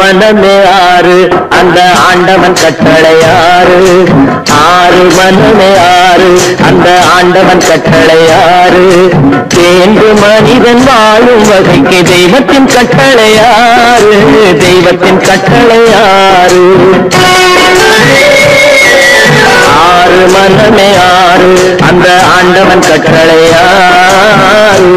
मनमे आरु अंद आंडवन कट्टड़यारु आरु मनमे आरु अंद आंडवन कट्टड़यारु तेंदु मनिदन वालुम वगैक्कु दैवत्तिन कट्टड़यारु आरु मनमे आरु अंद आंडवन कट्टड़यारु आरु मनमे आरु अंद आंडवन कट्टड़यारु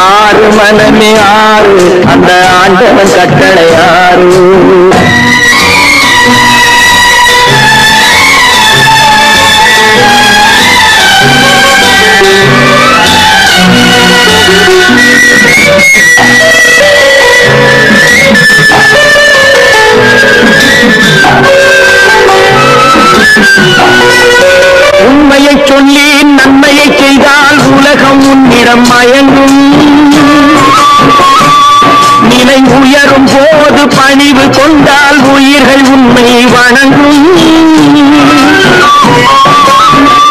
आरु मनमे आरु अंद आंडवन कट्टड़यारु உண்மையை சொல்லி நன்மையை செய்தால் உலகம் உன்னிடம் மயங்கும் நிலை உயரும் போது பணிவு கொண்டால் உயிர்கள் உண்மை வணங்கும்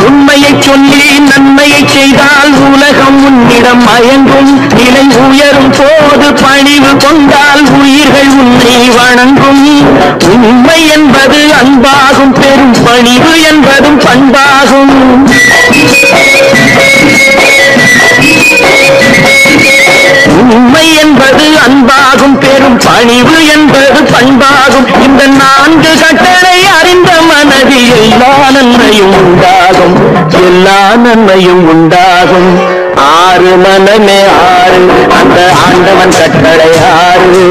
உண்மையை சொல்லி நன்மையை செய்தால் உலகம் உன்னிடம் மயங்கும் நிலை உயரும் போது பணிவு கொண்டால் உயிர்கள் உண்மை வணங்கும் உண்மை என்பது அன்பாகும் பெரும் பணிவு என்பதும் பண்பாகும் உண்மை என்பது அன்பாகும் பெரும் பணிவு என்பது பண்பாகும் இந்த நான்கு கட்டளை அறிந்த மனதில் எல்லா நன்மையும் உண்டாகும் ஆறு மனமே ஆறு அந்த ஆண்டவன் கட்டளை ஆறு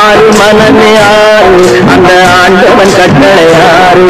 ஆறு மனமே ஆறு அந்த ஆண்டவன் கட்டளை ஆறு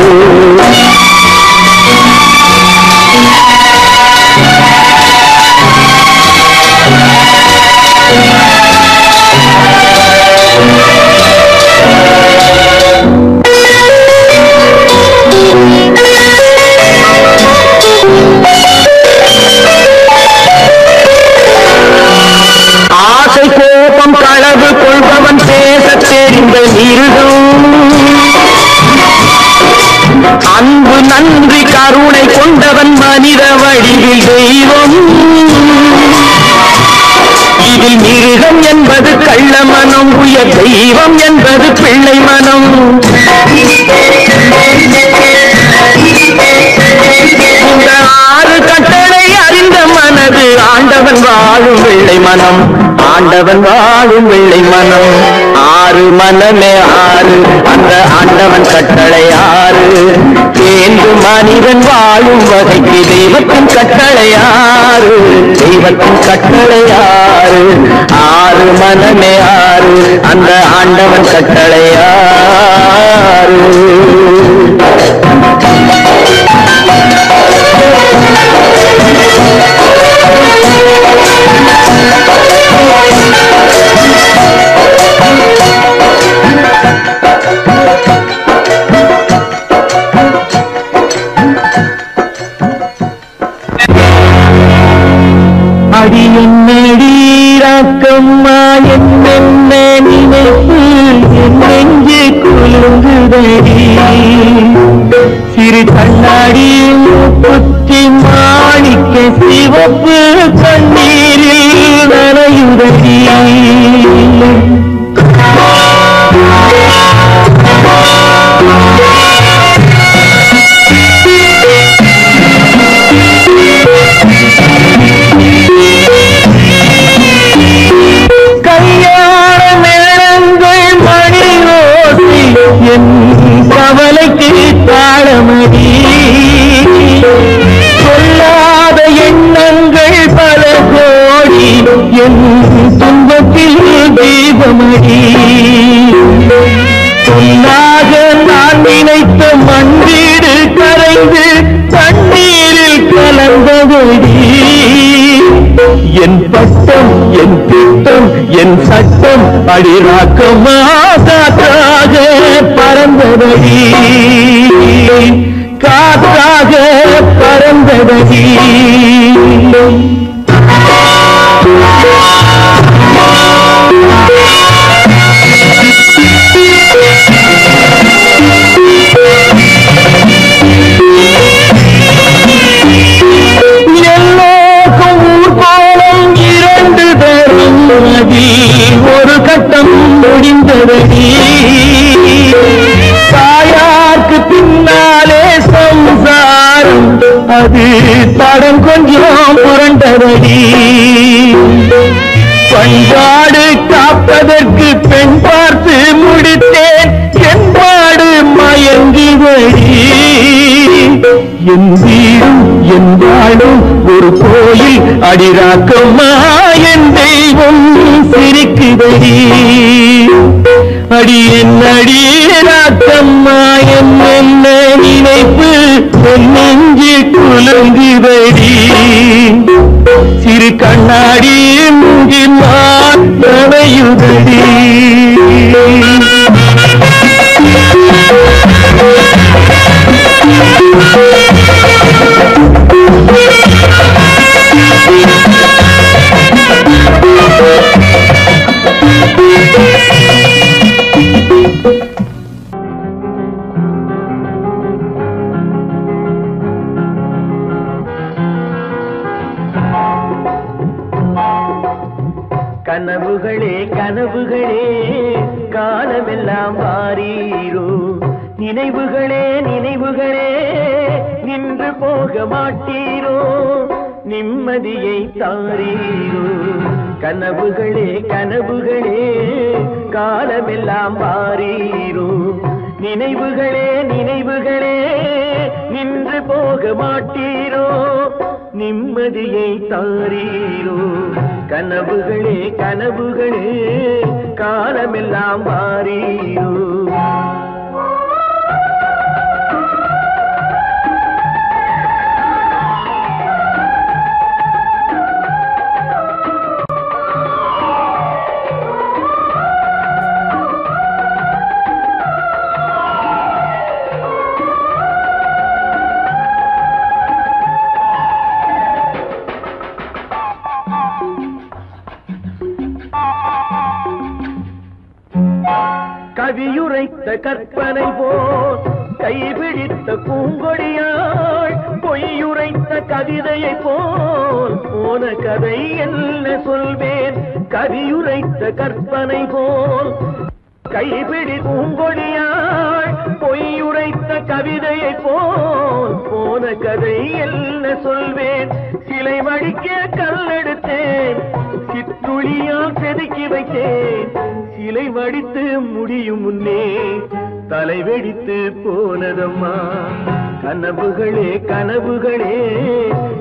அன்பு நன்றி கருணை கொண்டவன் மனித வடிவில் தெய்வம் இதில் மிருகம் என்பது கள்ள மனம் உயர் தெய்வம் என்பது பிள்ளை மனம் இந்த ஆறு கட்டளை அறிந்த மனது ஆண்டவன் வாழும் வெள்ளை மனம் ஆண்டவன் வாழும் வெள்ளை மனம் ஆறு மனமே ஆறு அந்த ஆண்டவன் கட்டளை ஆறு தேந்து மனிதன் வாழும் வகைக்கு தெய்வத்தின் கட்டளை ஆறு ஆறு மனமே ஆறு அந்த ஆண்டவன் கட்டளை ஆறு കണ്ണാടി മുക്കുറ്റി മാണിക്ക് സിവപ്പ് കണ്ണീരിൽ നനയുതീ अड़ाकाग परंदी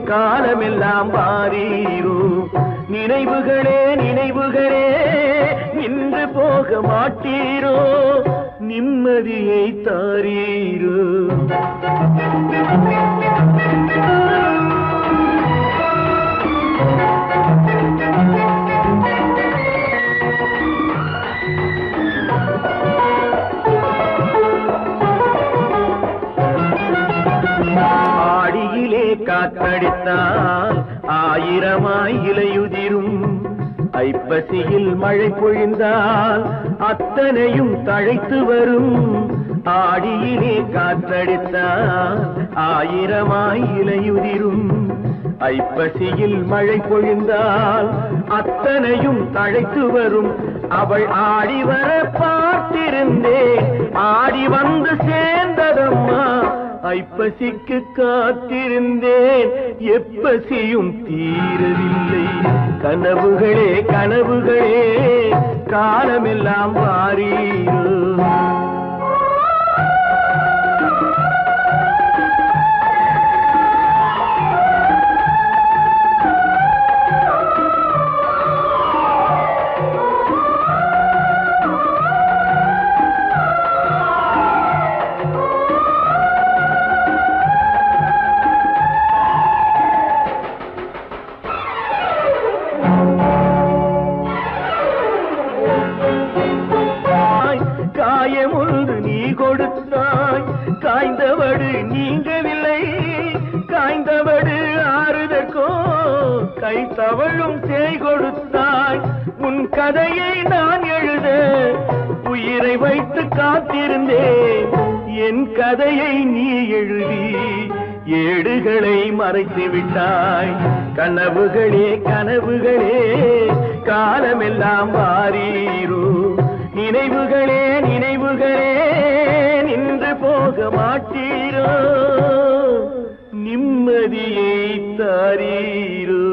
काग परंदी ஐப்பசியில் மழை பொழிந்தால் அத்தனையும் தழைத்து வரும். ஆடியிலே காற்றடித்தால் ஆயிரமாய் இலையுதிரும். ஐப்பசியில் மழை பொழிந்தால் அத்தனையும் தழைத்து வரும். அவள் ஆடி வர பார்த்திருந்தே ஆடி வந்து சேர்ந்ததம்மா. ஐப்பசிக்கு காத்திருந்தேன் எப்பசியும் தீரவில்லை. கனவுகளே கனவுகளே காலமெல்லாம் வாரீரோ. காய்ந்தவடு நீங்கவில்லை, காய்ந்தவடு ஆறுதற்கோ கை தவழும் தேய் கொடுத்தாய். உன் கதையை நான் எழுத உயிரை வைத்து காத்திருந்தேன். என் கதையை நீ எழுதி ஏடுகளை மறைத்து விட்டாய். கனவுகளே கனவுகளே காலமெல்லாம் மாறீரோ. நினைவுகளே நினைவுகளே நின்று போக மாட்டீரோ. நிம்மதியை தாரீரோ.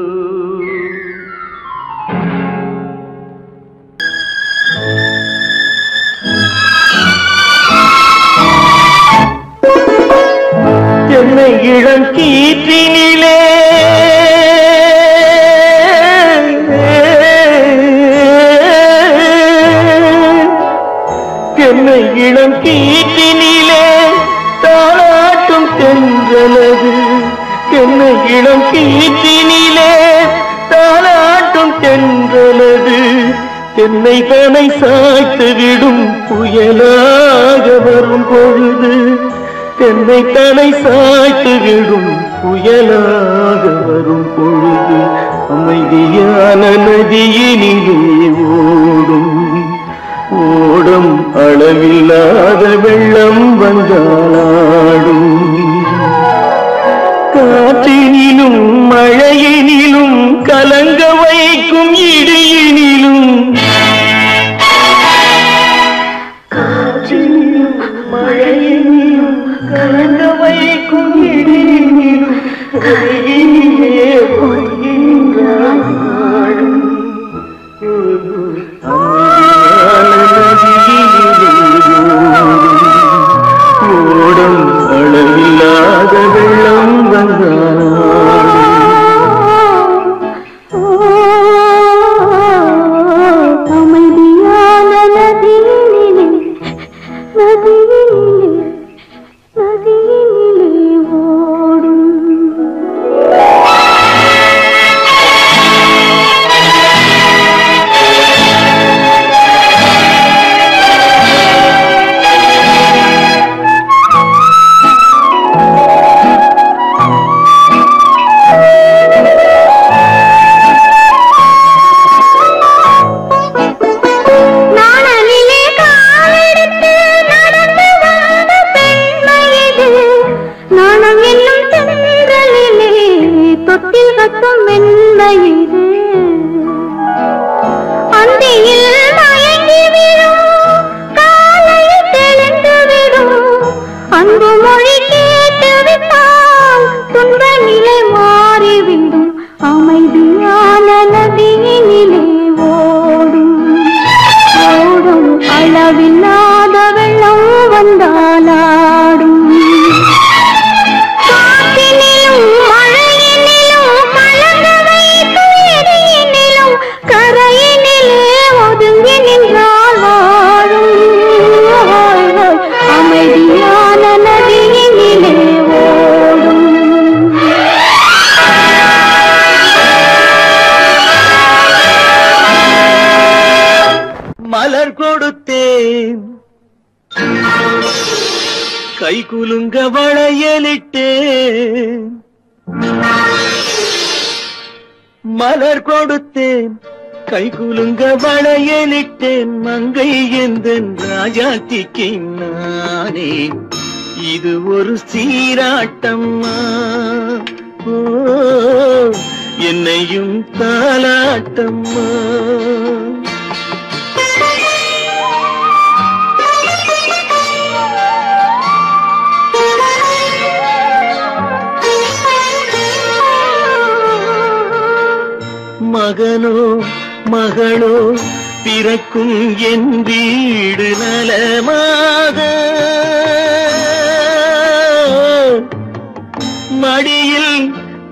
என்னை இளம் கீற்றினிலே என்னை இளம் கீற்றினிலே தாளாட்டும் தென்றலது. என்னை இளம் கீற்றினிலே தாளாட்டும் தென்றலது. தென்னைகளை சாய்த்துவிடும் புயலாக வரும் பொழுது. தென்னைகளை சாய்த்துவிடும் புயலாக வரும் பொழுது. அமைதியான நதியினிலே ஓடும் ஓடும் அளவில்லாத வெள்ளம் வந்தாளாடும். காற்றினிலும் மழையினிலும் கலங்க வைக்கும் இடியினிலும். காற்றினிலும் மழையினிலும் கலங்க வைக்கும் இடியினிலும் கரையினிலே பொய்கின்றாடும். அளவில்லாத வெள்ளம் வந்தாள். அமைதியான நதியினிலே நதியினிலே நதியினிலே ஓடும். குலுங்க வளையலிட்டே மலர் கொடுத்தேன் கைகுலுங்க வளையலிட்டேன் மங்கை எந்தன் ராஜாத்திக்கு நானே இது ஒரு சீராட்டம்மா என்னையும் தாலாட்டம்மா மகனோ மகளோ பிறக்கும் என் வீடு நலமாக மடியில்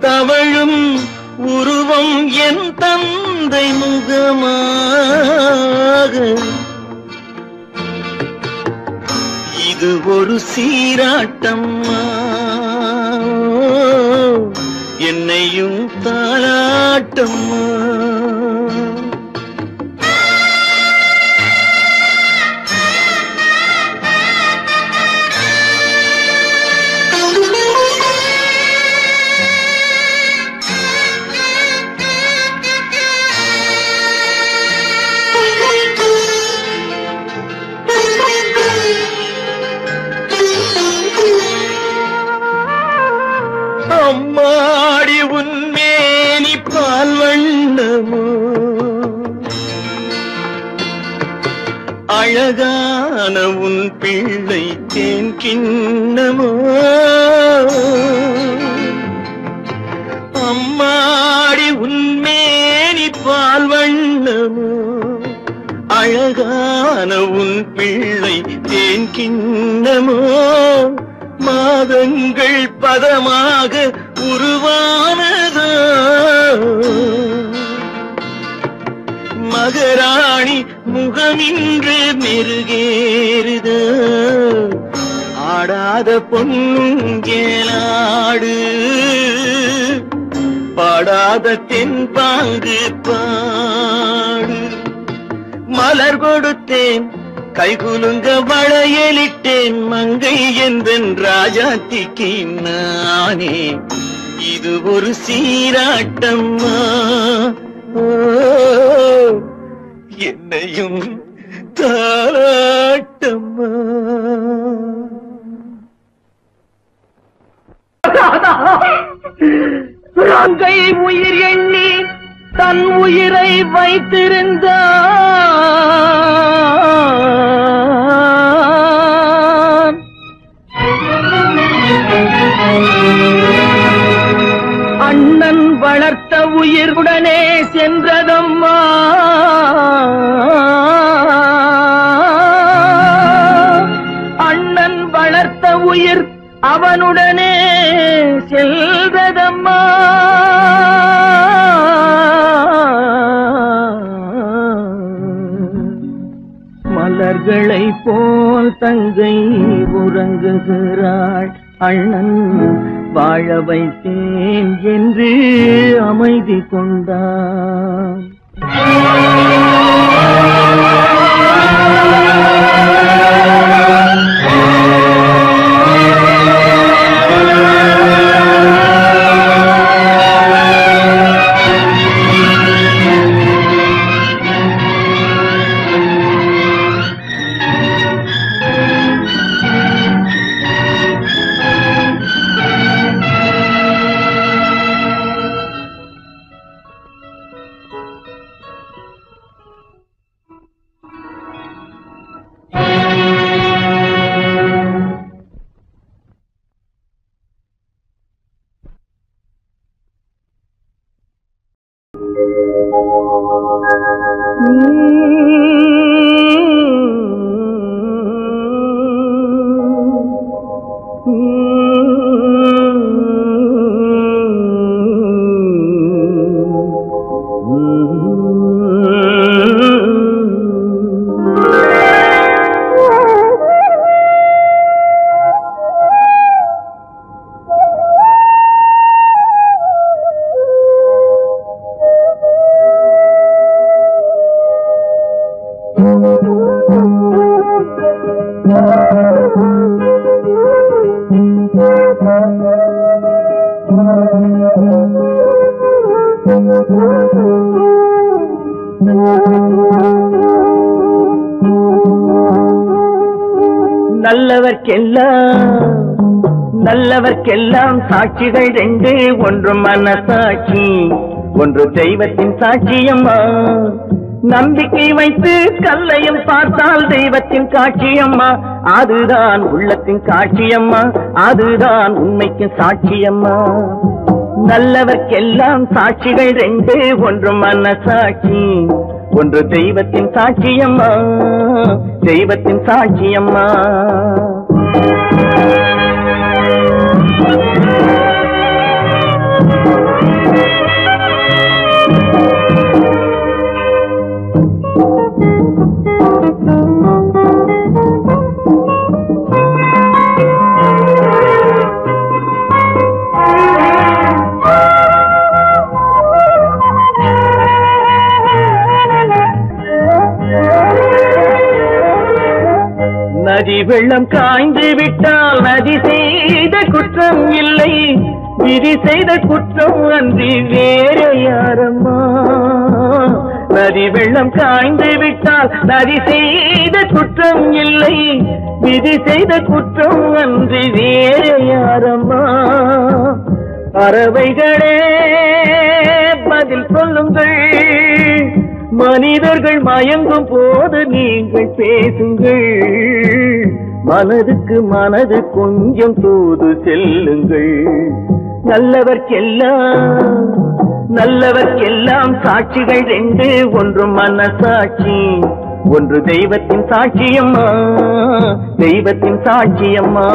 தவழும் உருவம் என் தந்தை முகமாக இது ஒரு சீராட்டம்மா என்னையும் தாளாட்டம்மா அம்மாடி உன்மேனி பால் வண்ணமோ அழகான உன் பிள்ளை தேன் கிண்ணமோ அம்மாடி உன்மேனி பால் வண்ணமோ அழகான உன் பிள்ளை தேன் கிண்ணமோ மாதங்கள் பதமாக உருவானதோ மகராணி முகமின்று மெருகேறுதோ ஆடாத பொன்னுங்கேலாடு பாடாத தென்பாங்கு பாடு மலர் கொடுத்தேன் கைகுலுங்க வளையலிட்டேன் மங்கை எந்தன் ராஜாத்திக்கு நானே இது ஒரு சீராட்டம்மா என்னையும் தாராட்டம்மா மங்கை உயிர் எண்ணி தன் உயிரை வைத்திருந்தான் அண்ணன் வளர்த்த உயிருடனே சென்றதம்மா அண்ணன் வளர்த்த உயிர் அவனுடனே செல்வதம்மா மலர்களை போல் தங்கை உறங்குகிறாள் அண்ணன் வாழ வைத்தேன் என்று அமைதி கொண்டான் நல்லவர்க்கெல்லாம் சாட்சிகள் ரெண்டு, ஒன்று மனசாட்சி ஒன்று தெய்வத்தின் சாட்சியம்மா. நம்பிக்கை வைத்து கல்லையும் பார்த்தால் தெய்வத்தின் காட்சியம்மா, அதுதான் உள்ளத்தின் காட்சியம்மா, அதுதான் உண்மைக்கு சாட்சியம்மா. நல்லவர்க்கெல்லாம் சாட்சிகள் ரெண்டு, ஒன்று மனசாட்சி ஒன்று தெய்வத்தின் சாட்சியம்மா, தெய்வத்தின் சாட்சியம்மா. நதி வெள்ளம் காய்ந்து விட்டால் நதி செய்த குற்றம் இல்லை, விதி செய்த குற்றம் அன்றி வேற யாரம்மா. நதி வெள்ளம் காய்ந்து விட்டால் நதி செய்த குற்றம் இல்லை, விதி செய்த குற்றம் அன்றி வேற யாரம்மா. பறவைகளே பதில் சொல்லுங்கள், மனிதர்கள் மயங்கும் போது நீங்கள் பேசுங்கள், மனதுக்கு மனது கொஞ்சம் தூது செல்லுங்கள். நல்லவர்க்கெல்லாம் சாட்சிகள் ரெண்டு, ஒன்று மனசாட்சி ஒன்று தெய்வத்தின் சாட்சியம்மா, தெய்வத்தின் சாட்சியம்மா.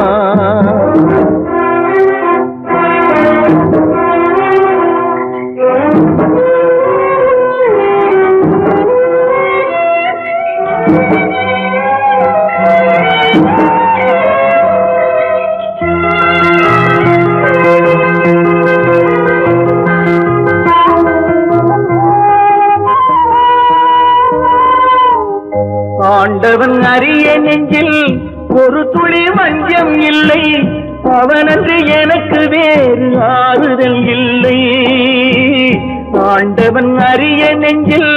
ஆண்டவன் அறிய நெஞ்சில் ஒரு துளி வஞ்சம் இல்லை, அவனன்று எனக்கு வேறு ஆறுதல் இல்லை. ஆண்டவன் அறிய நெஞ்சில்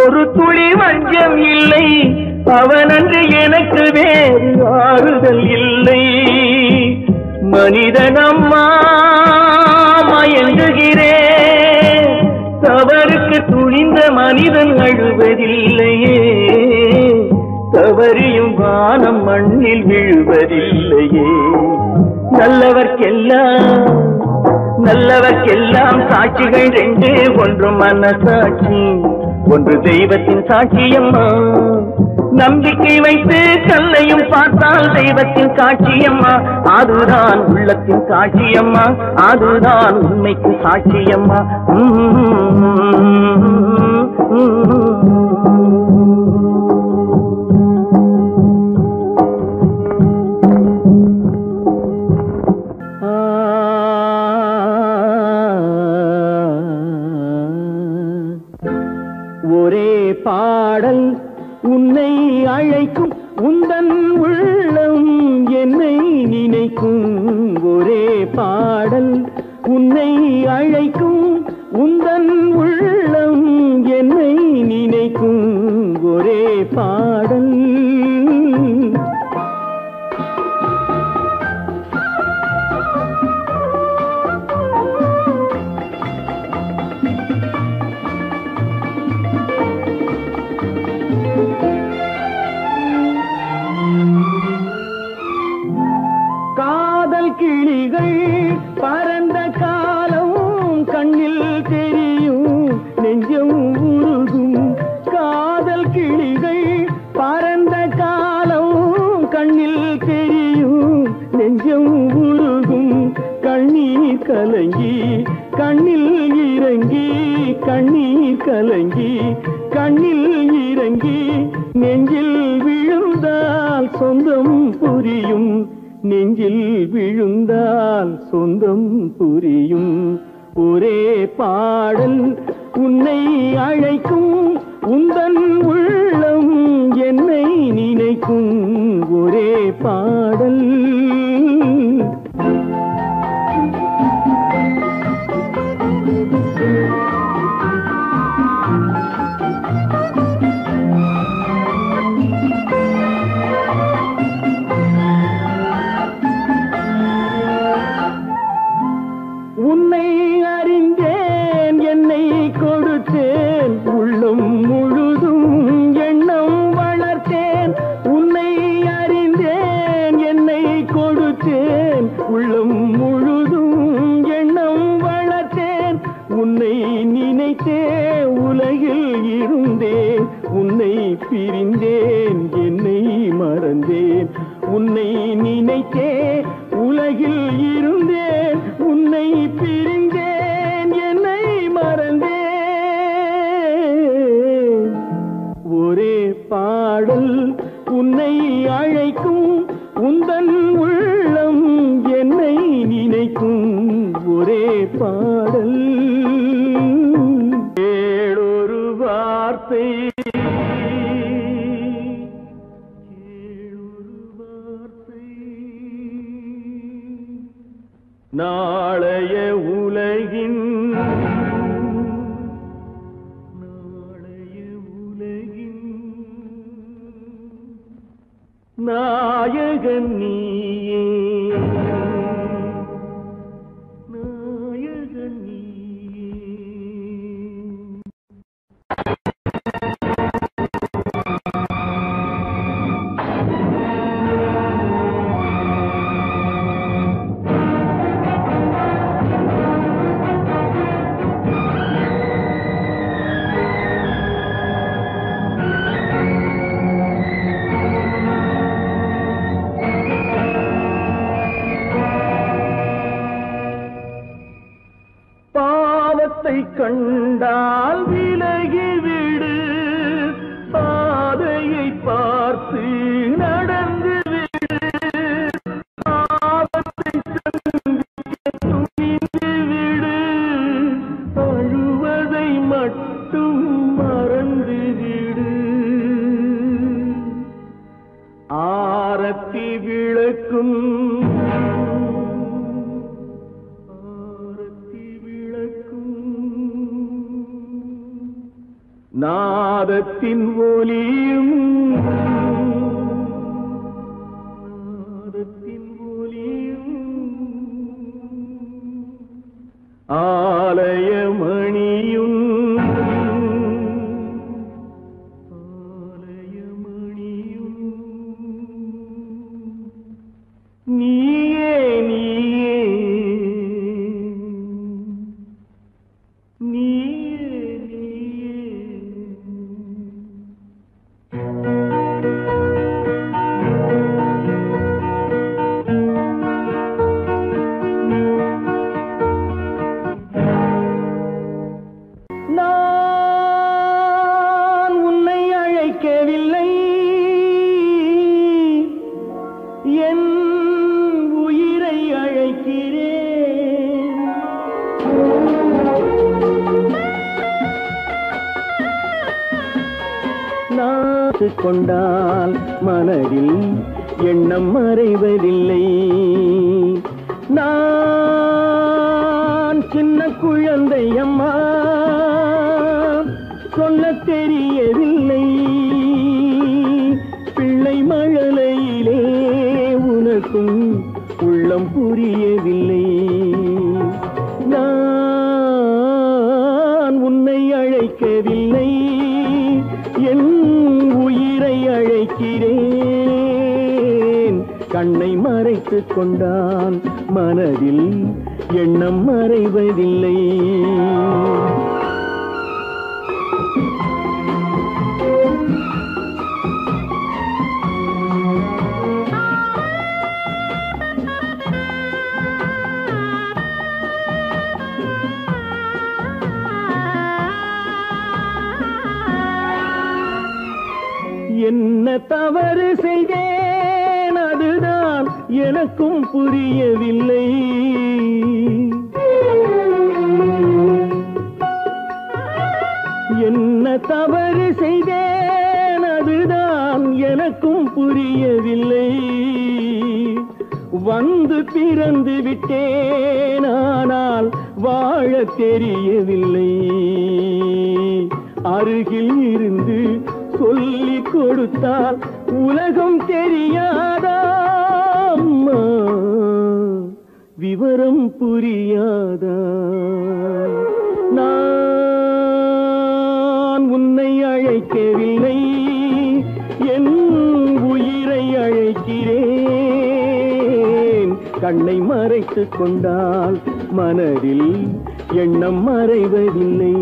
ஒரு துளி வஞ்சம் இல்லை, அவனன்று எனக்கு வேறு ஆறுதல் இல்லை. மனிதனம்மா மயங்குகிறே, தவறுக்கு துணிந்த மனிதன் அழுவதில்லையே, தவறியும் வானம் மண்ணில் விழுவதில்லையே. நல்லவர்க்கெல்லாம் சாட்சிகள் ரெண்டு, ஒன்று மனசாட்சி ஒன்று தெய்வத்தின் சாட்சியம்மா. நம்பிக்கை வைத்து கல்லையும் பார்த்தால் தெய்வத்தின் காட்சியம்மா, அதுதான் உள்ளத்தின் காட்சியம்மா, அதுதான் உண்மைக்கு சாட்சியம்மா. ஒரே பாடல் உன்னை அழைக்கும், உந்தன் உள்ளம் என்னை நினைக்கும். ஒரே பாடல் உன்னை அழைக்கும், உந்தன் உள்ளம் என்னை நினைக்கும். ஒரே பாடல் உள்ளம் முழுதும் எண்ணம் வளர்த்தேன், உன்னை நினைத்தே உலகில் இருந்தேன், உன்னை பிரிந்தேன் என்னை மறந்தேன், உன்னை நினைத்தே உலகில் இருந்தேன், உன்னை பிரிந்தேன் என்னை மறந்தேன். ஒரே பாடல் உன்னை அழைக்கும், உந்தன் உள்ளம் என்னை நினைக்கும், ஒரே பாடல். கேளொரு வார்த்தை, நாளைய உலகின் நாயகன் நீயே, நாயகன் நீயே. கண்டால் விலகிவிடு, பாதையை பார்த்து நடந்துவிடு, பாவத்தை துணிந்துவிடு, அழுவதை மட்டும் மறந்துவிடு. ஆரத்தி விளக்கும் நாதத்தின் ஒலியும், நாதத்தின் ஒலியும் ஆலயமணியும், ஆலயமணியும். நீயே நீயே நீ கொண்டால் மனதில் எண்ணம் மறைவதில்லை. நான் சின்ன குழந்தை அம்மா சொல்ல தெரியவில்லை, பிள்ளை மழலையிலே உனக்கும் உள்ளம் புரியவில்லை. நான் உன்னை அழைக்கவில்லை, என் உயிரை அழைக்கிறேன். கண்ணை மறைத்து கொண்டால் மனதில் எண்ணம் மறைவதில்லை. என்ன தவறு செய்தேன், அதுதான் எனக்கும் புரியவில்லை. என்ன தவறு செய்தேன், அதுதான் எனக்கும் புரியவில்லை. வந்து பிறந்து விட்டேன், ஆனால் வாழ தெரியவில்லை. அருகில் இருந்து சொல்லிக் கொடுத்தால் உலகம் தெரியாதா அம்மா, விவரம் புரியாதா? நான் உன்னை அழைக்கவில்லை, என் உயிரை அழைக்கிறேன். கண்ணை மறைத்துக் கொண்டால் மனதில் எண்ணம் மறைவதில்லை.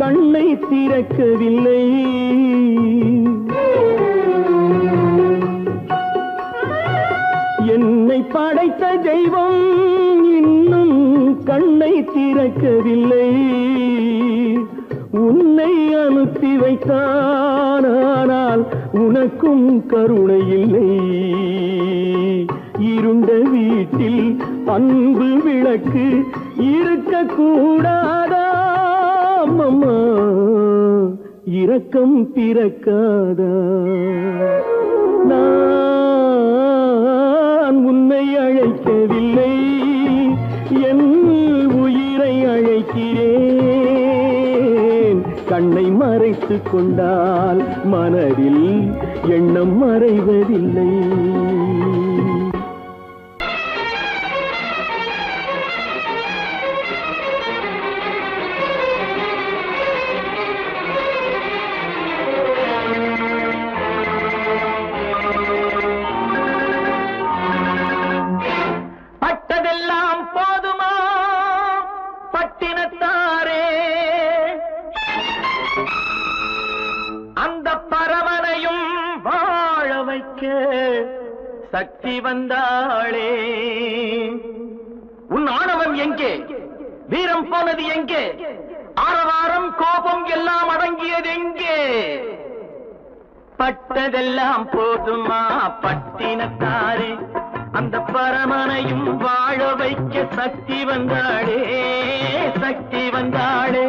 கண்ணை திறக்கவில்லை, என்னை படைத்த தெய்வம் இன்னும் கண்ணை திறக்கவில்லை. உன்னை அனுப்பி வைத்தான், ஆனால் உனக்கும் கருணை இல்லை. இருண்ட வீட்டில் அன்பு விளக்கு இருக்கக்கூடாதா? அம்மா இரக்கம் பிறக்காதா? நான் உன்னை அழைக்கவில்லை, என் உயிரை அழைக்கிறேன். கண்ணை மறைத்து கொண்டால் மனதில் எண்ணம் மறைவதில்லை. சக்தி வந்தாளே, உன் ஆணவம் எங்கே? வீரம் போனது எங்கே? ஆரவாரம் கோபம் எல்லாம் அடங்கியது எங்கே? பட்டதெல்லாம் போதுமா பட்டினத்தாரே, அந்த பரமனையும் வாழ வைக்க சக்தி வந்தாளே, சக்தி வந்தாளே.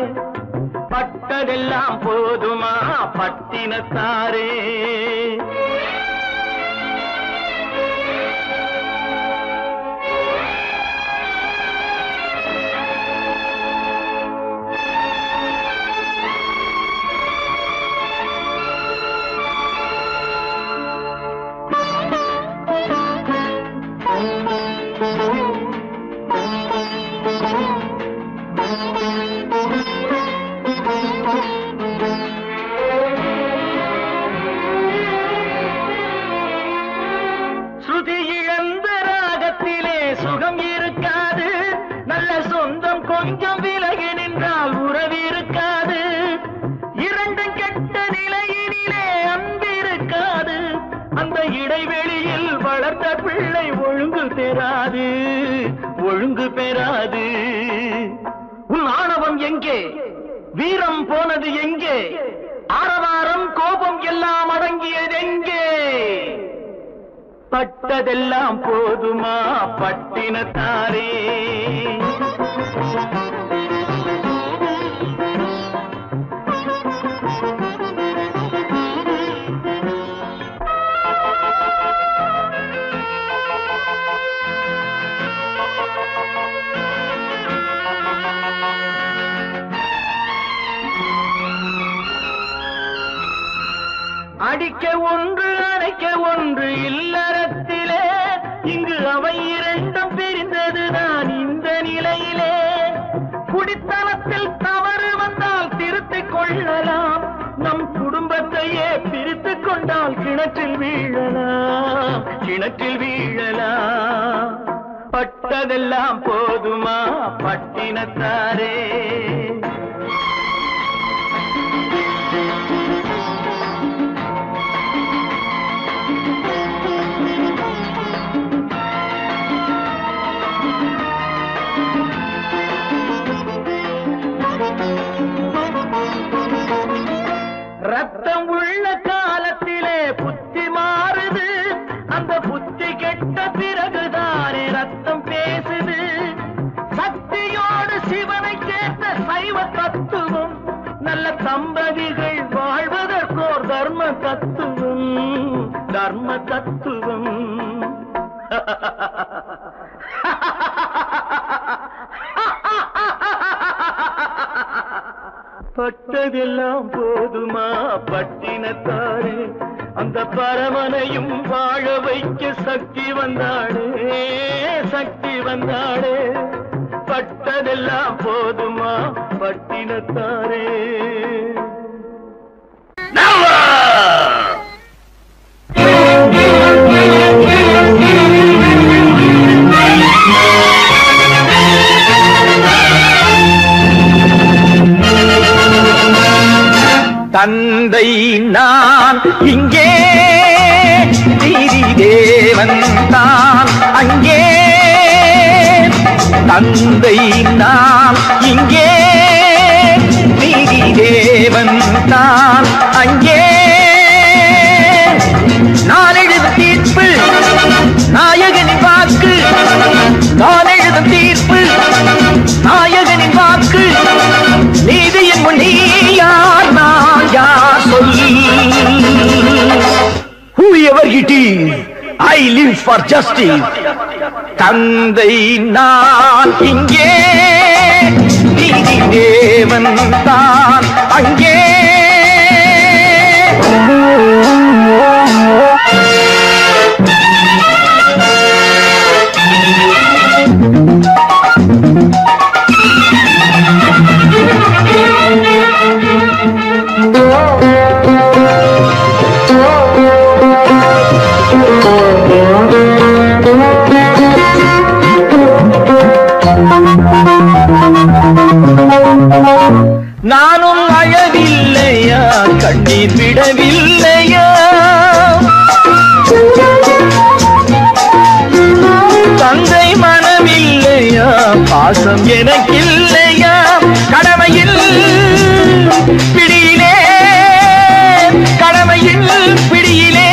பட்டதெல்லாம் போதுமா பட்டினத்தாரே, ஒழுங்கு பெறாது. உன் ஆணவம் எங்கே? வீரம் போனது எங்கே? ஆரவாரம் கோபம் எல்லாம் அடங்கியது எங்கே? பட்டதெல்லாம் போதுமா பட்டினத்தாரே. அடிக்க ஒன்று அணைக்க ஒன்று இல்லறத்திலே, இங்கு அவை இரண்டும் பிரிந்தது நான் இந்த நிலையிலே. குடித்தனத்தில் தவறு வந்தால் திருத்திக் கொள்ளலாம், நம் குடும்பத்தையே பிரித்துக் கொண்டால் கிணற்றில் வீழலாம், கிணற்றில் வீழலாம். பட்டதெல்லாம் போதுமா பட்டினத்தாரே. ரத்தம் உள்ள காலத்திலே புத்தி மாறுது, அந்த புத்தி கெட்ட பிறகுதானே ரத்தம் பேசுது. சக்தியோடு சிவனை சேர்ந்த சைவ தத்துவம், நல்ல தம்பதிகள் வாழ்வதற்கோர் தர்ம தத்துவம், தர்ம தத்துவம். பட்டதெல்லாம் போதுமா பட்டின தாரே, அந்த பரமனையும் வாழ வைக்க சக்தி வந்தாளே, சக்தி வந்தாளே. பட்டதெல்லாம் போதுமா பட்டின தாரே. தந்தை நான் இங்கே, திரி தேவன் தான் அங்கே. தந்தை நான் இங்கே, திரி தேவன் தான் அங்கே. நாளெழுதும் தீர்ப்பு நாயகனின் வாக்கு, நாளெழுதும் தீர்ப்பு நாயகனின் வாக்கு. நீதியின் முன் நீ யார், நான் யார் சொல்லி? Whoever it is, I live for justice. தந்தை நான் இங்கே, நீதி தேவன் தான் அங்கே. நானும் அழவில்லையா, கண்ணீர் விடவில்லையா, தந்தை மனமில்லையா, பாசம் எனக்கில்லையா, கடமையில் பிடியிலே, கடமையில் பிடியிலே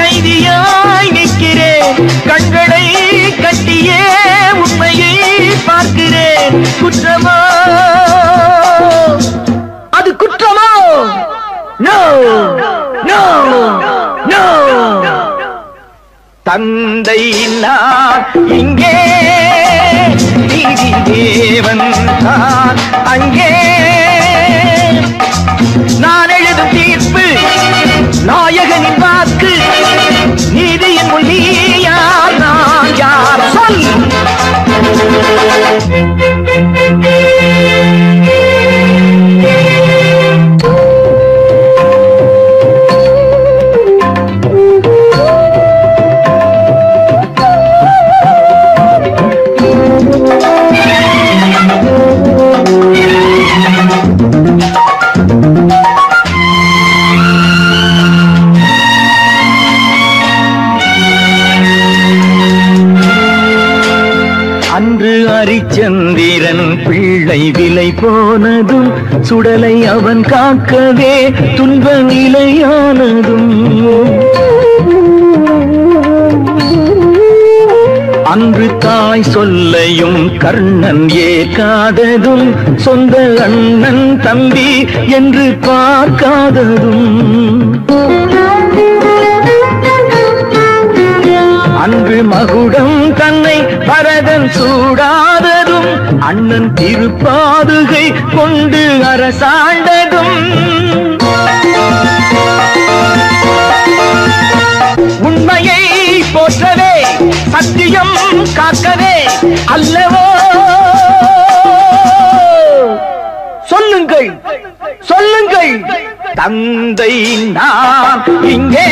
கைதியாய் நிற்கிறேன். கண்களை கட்டியே உண்மையை பார்க்கிறேன். குற்றமா அது, குற்றமா? No no no. தந்தை நான் இங்கே, நீதி தேவன் தான் அங்கே. நான் எழுதும் தீர்ப்பு நாயகனின் வாக்கு, நீதியின் முன் நீ யார், நான் யார் சொல்? அரிச்சந்திரன் பிள்ளை விலை போனதும், சுடலை அவன் காக்கவே துன்ப நிலையானதும். அன்று தாய் சொல்லையும் கர்ணன் ஏற்காததும், சொந்த அண்ணன் தம்பி என்று பார்க்காததும். அன்று மகுடம் தன்னை பரதன் சூடாததும், அண்ணன் திருப்பாதுகை கொண்டு அரசாண்டதும். உண்மையை போற்றவே, சத்தியம் காக்கவே அல்லவோ? சொல்லுங்கள், சொல்லுங்கள். தந்தை நான் இங்கே,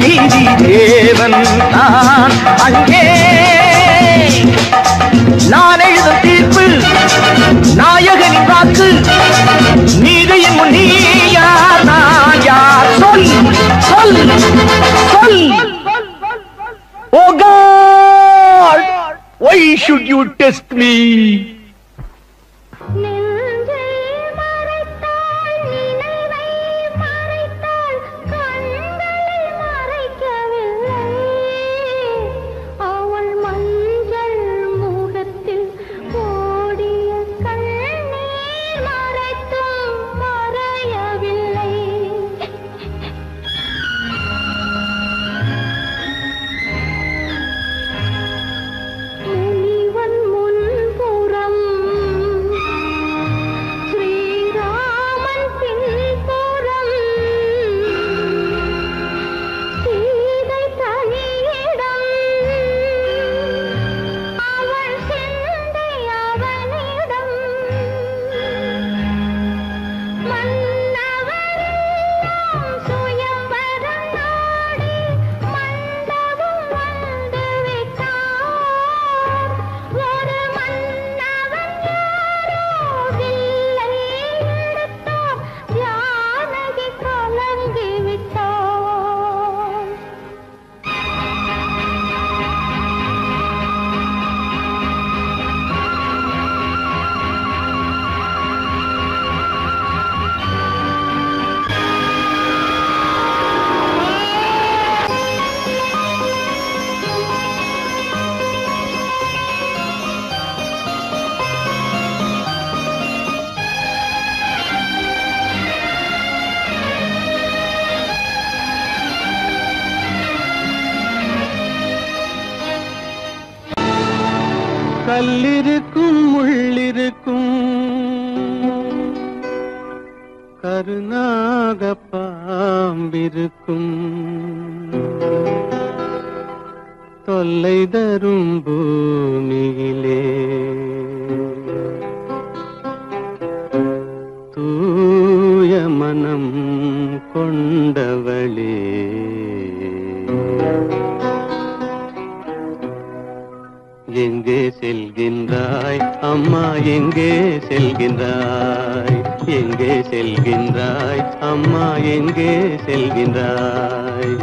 நீதி தேவன் நான் அங்கே. நான் எழுதும் தீர்ப்பு நாயகனின் வாக்கு, நீதியின் முன் நீ யார், நான் யார் சொல்? சொல் சொல். Oh God, why should you test me? கல்லிருக்கும் முள்ளிருக்கும் கருநாக பாம்பிருக்கும் தொல்லை தரும் பூமியிலே தூய மனம் கொண்டவளே எங்கே செல்கின்றாய் அம்மா எங்கே செல்கின்றாய் எங்கே செல்கின்றாய் அம்மா எங்கே செல்கின்றாய்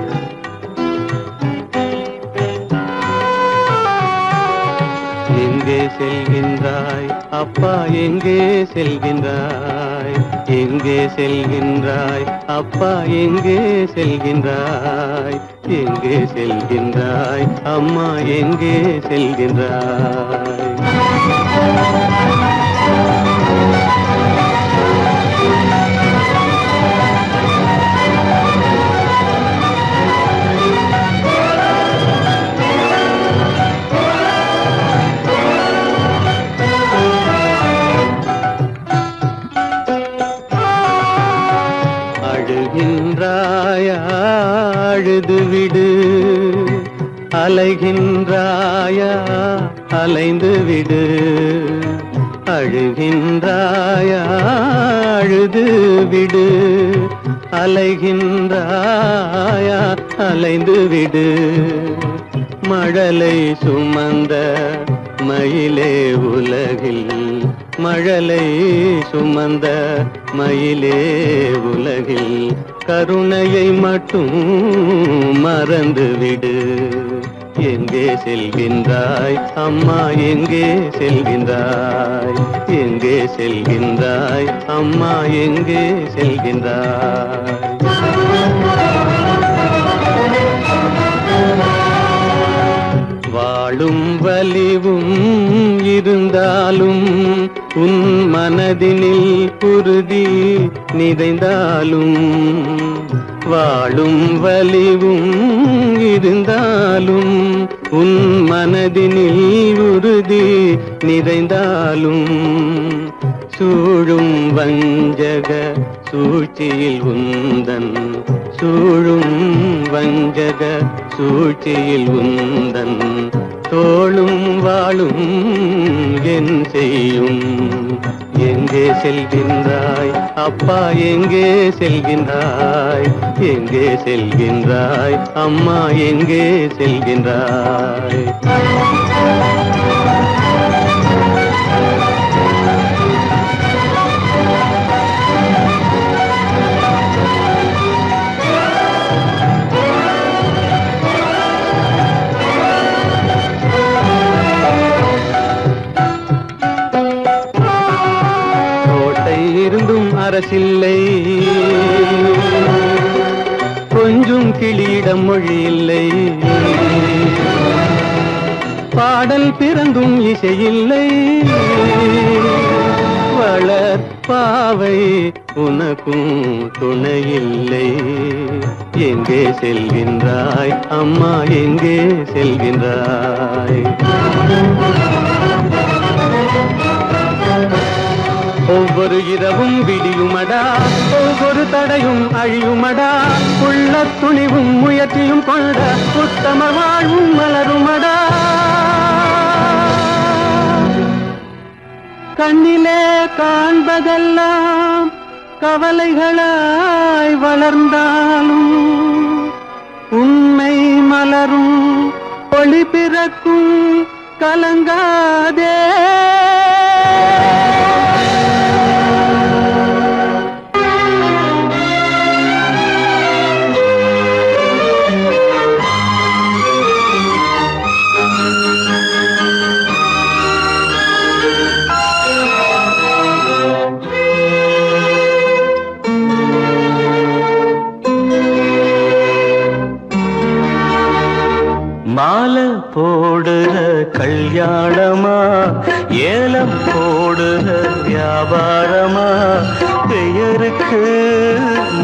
எங்கே செல்கின்றாய் அப்பா எங்கே செல்கின்றாய் எங்கே செல்கின்றாய் அப்பா எங்கே செல்கின்றாய் எங்கே செல்கின்றாய் அம்மா எங்கே செல்கின்றாய் அழுகின்றாயா அழுது விடு அலைகின்றாயா அலைந்து விடு அழுகின்றாயா அழுது விடு அலைகின்றாயா அலைந்து விடு மழலை சுமந்த மயிலே உலகில் மழலை சுமந்த மயிலே உலகில் கருணையை மட்டும் மறந்துவிடு எங்கே செல்கின்றாய் அம்மா எங்கே செல்கின்றாய் எங்கே செல்கின்றாய் அம்மா எங்கே செல்கின்றாய் வாழும் வலிவும் இருந்தாலும் உன் மனதினில் உறுதி நிறைந்தாலும் வாழும் வலிவும் இருந்தாலும் உன் மனதினில் உறுதி நிறைந்தாலும் சூழும் வஞ்சக சூழ்ச்சியில் உந்தன் சூழும் வஞ்சக சூழ்ச்சியில் உந்தன் தோளும் வாழும் என் செய்யும் எங்கே செல்கின்றாய் அப்பா எங்கே செல்கின்றாய் எங்கே செல்கின்றாய் அம்மா எங்கே செல்கின்றாய் அரசில்லை கொஞ்சும் கிளியிடம் மொழி இல்லை பாடல் பிறந்தும் இசையில்லை வளர் பாவை உனக்கும் துணையில்லை எங்கே செல்கின்றாய் அம்மா எங்கே செல்கின்றாய் ஒவ்வொரு இரவும் விடியுமடா ஒவ்வொரு தடையும் அழியுமடா உள்ள துணிவும் முயற்சியும் கொண்ட உத்தம வாழ்வும் மலருமடா கண்ணிலே காண்பதெல்லாம் கவலைகளாய் வளர்ந்தாலும் உண்மை மலரும் ஒளி பிறக்கும் கலங்காதே போடுற கல்யாணமா ஏலம் போடுற வியாபாரமா பெயருக்கு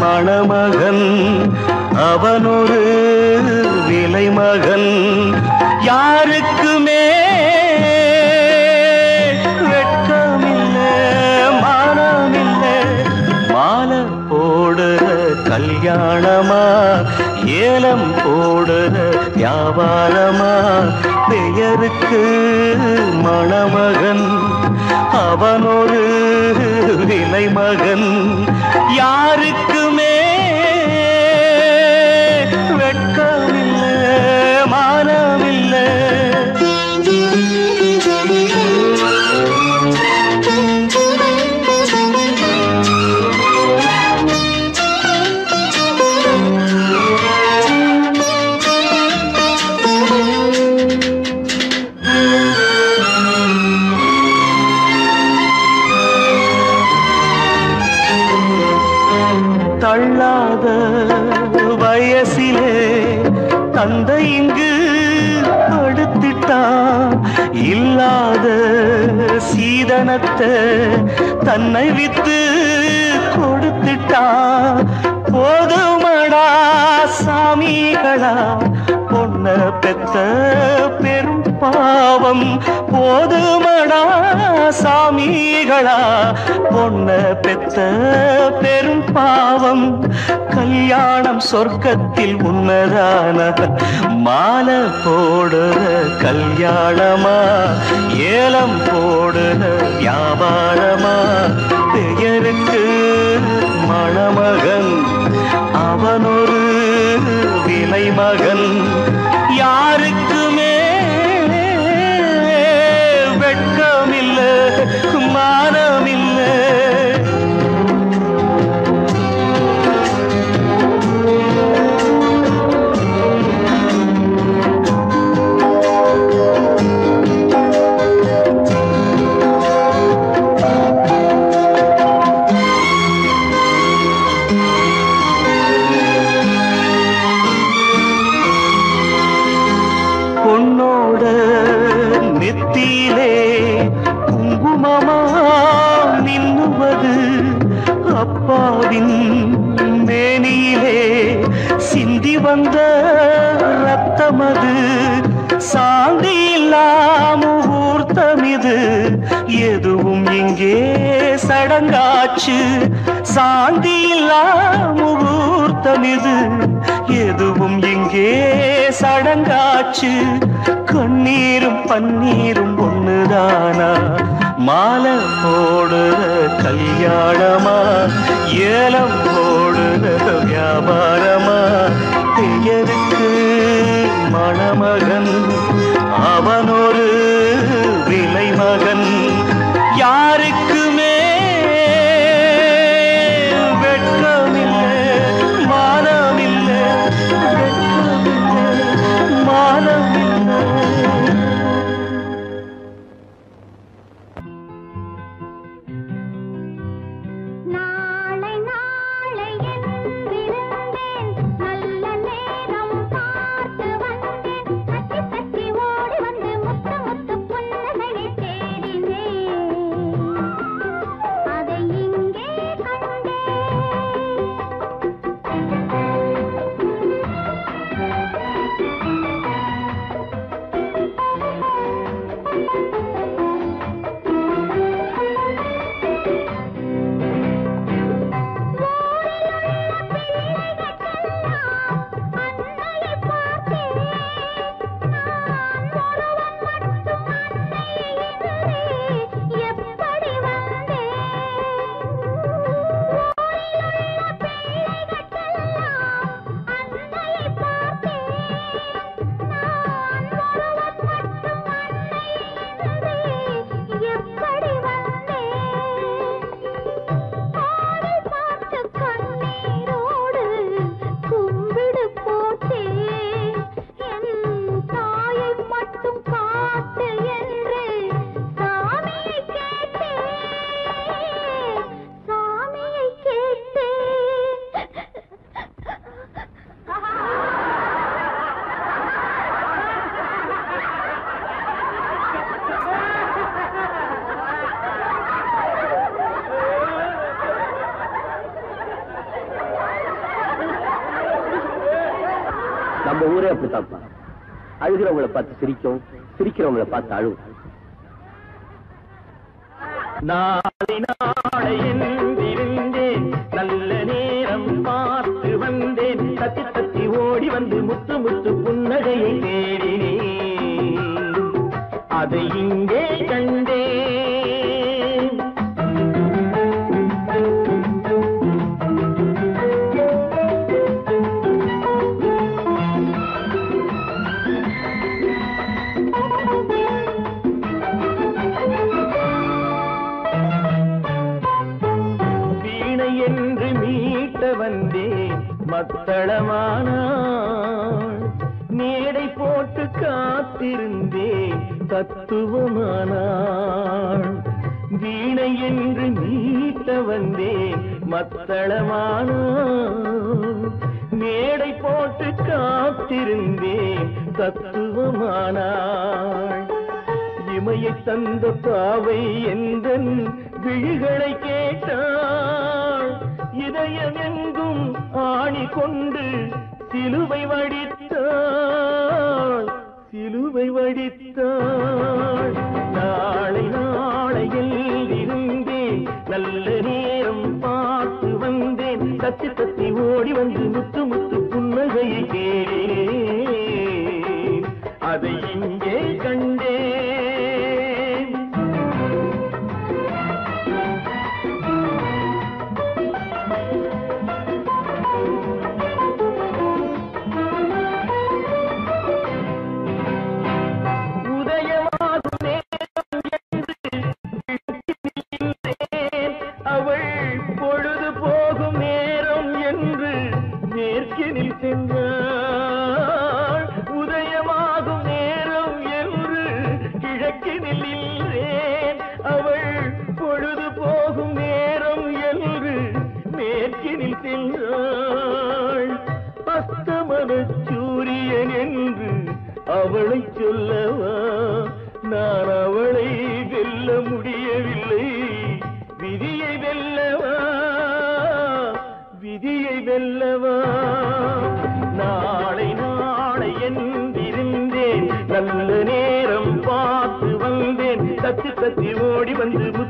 மணமகன் அவனொரு விலைமகன் யாருக்குமே அபாரமா பெயருக்கு மணமகன், அவனொரு விலை மகன் யாருக்குமே வெட்கமில்லை மானமில்லை. தள்ளாத வயசிலே தந்தை இங்கு படுத்திட்டான், இல்லாத சீதனத்தை தன்னை வித்து கொடுத்துட்டான். போதுமடா சாமிகளா பொன்ன பெத்த பெரும் பாவம், போதுமடா சாமிகளா பொன்ன பெத்த பெரும் பாவம். கல்யாணம் சொர்க்கத்தில் உன்னதான மாலை போடுற கல்யாணமா, ஏலம் போடுற வியாபாரமா, பெயருக்கு மணமகன் அவனொரு விலை மகன் யாருக்குமே வெட்கமில்லை மானமில்லை. நெத்தியிலே குங்குமமா மின்னுவது, அப்பாவின் மேனியிலே சிந்தி வந்த ரத்தமது, சாந்தி இல்லா முகூர்த்தமிது, எதுவும் இங்கே சடங்காச்சு. சாந்தி இல்லா முகூர்த்தமிது, எதுவும் இங்கே சடங்காச்சு. கண்ணீரும் பன்னீரும் ஒண்ணுதானா, மாலை போடுற கல்யாணமா, ஏலம் போடுற வியாபாரமா, பெயருக்கு மணமகன் அவனொரு விலை மகன் யாருக்குமே வெட்கமில்லை மானமில்லை வெட்கமில்லை மானமில்லை. நம்ம ஊரே அப்படித்தாப்பா, அழுகிறவங்களை பார்த்து சிரிக்கும், சிரிக்கிறவங்களை பார்த்து அழுகும். நாளை நாளை என்றிருந்தேன், நல்ல நேரம் பார்த்து வந்தேன், தத்தி தத்தி ஓடி வந்து முத்து முத்து புன்னகையே. அத்தளமானாள் மேடை போட்டு காத்திருந்தே தத்துவமானாள் வீணை என்று நீட்ட வந்தே மத்தளமானாள் மேடை போட்டு காத்திருந்தே தத்துவமானாள் இமையை தந்த பாவை எந்தன் விழிகளை கேட்டாள் இதயம் எங்கும் ஆணி கொண்டு சிலுவை வடித்தாள் நாளை நாளையில் இருந்தேன் நல்ல நேரம் பார்த்து வந்தேன் தத்தி தத்தி ஓடி வந்து முத்து முத்து புன்னகையை கேட்டேன் அதை இங்கே கண்டேன் தத்தி ஓடி வந்து